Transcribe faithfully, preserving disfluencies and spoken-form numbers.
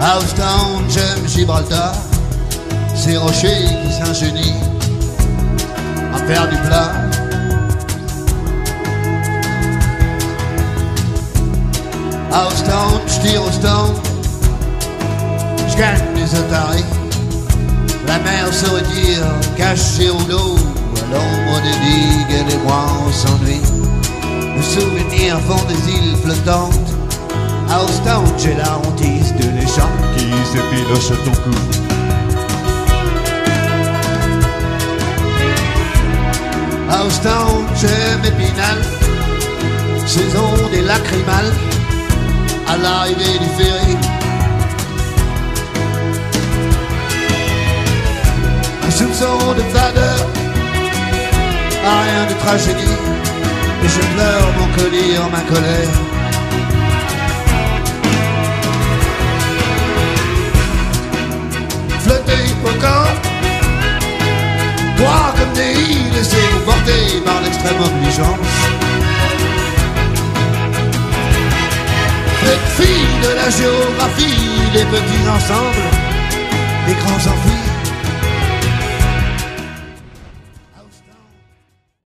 À Ostende, j'aime Gibraltar, ces rochers qui s'ingenient à faire du plat. À Ostende, je tire Ostende, je gagne mes otaries. La mer se retire, cache ses rouleaux à l'ombre des digues, et les mois on s'ennuie. Le souvenir fond des îles flottantes. À Ostende, j'ai la hantise de l'écharpe qui s'effiloche ton cou. À Ostende, j'aime Épinal, saison des lacrymales, à l'arrivée du ferry. Un soupçon de fadeur, rien de tragédie, et je pleure mon collier en ma colère. Droit comme des i, laissé vous porter par l'extrême obligeance. Faites fi de la géographie des petits ensembles, des grands enfuis.